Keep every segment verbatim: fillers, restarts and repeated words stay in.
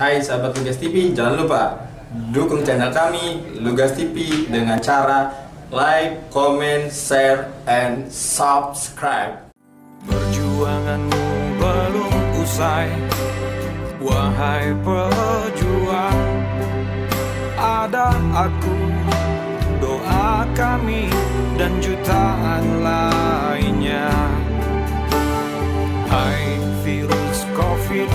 Hai sahabat Lugas T V, jangan lupa dukung channel kami Lugas T V dengan cara like, comment, share, and subscribe. Perjuanganmu belum usai, wahai pejuang. Ada aku, doa kami dan jutaan lainnya. Hai virus COVID,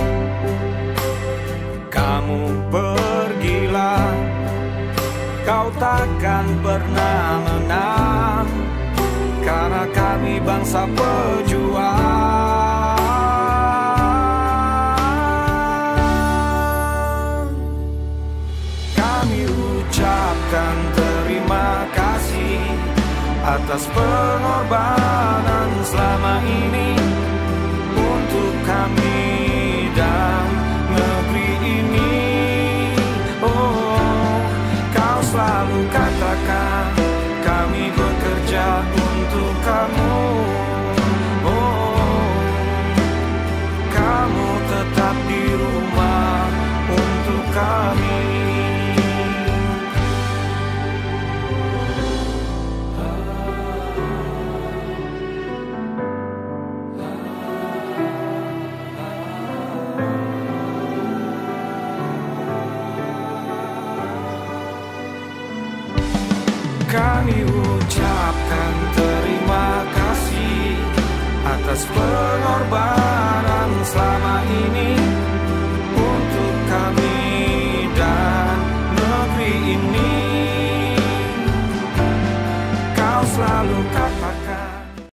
kamu pergilah, kau takkan pernah menang, karena kami bangsa pejuang. Kami ucapkan terima kasih atas pengorbanan selama ini untuk kami dan negeri ini. Oh, kau selalu katakan kami bekerja untuk kamu. Oh, kamu tetap di rumah untuk kami. Kami ucapkan terima kasih atas pengorbanan selama ini.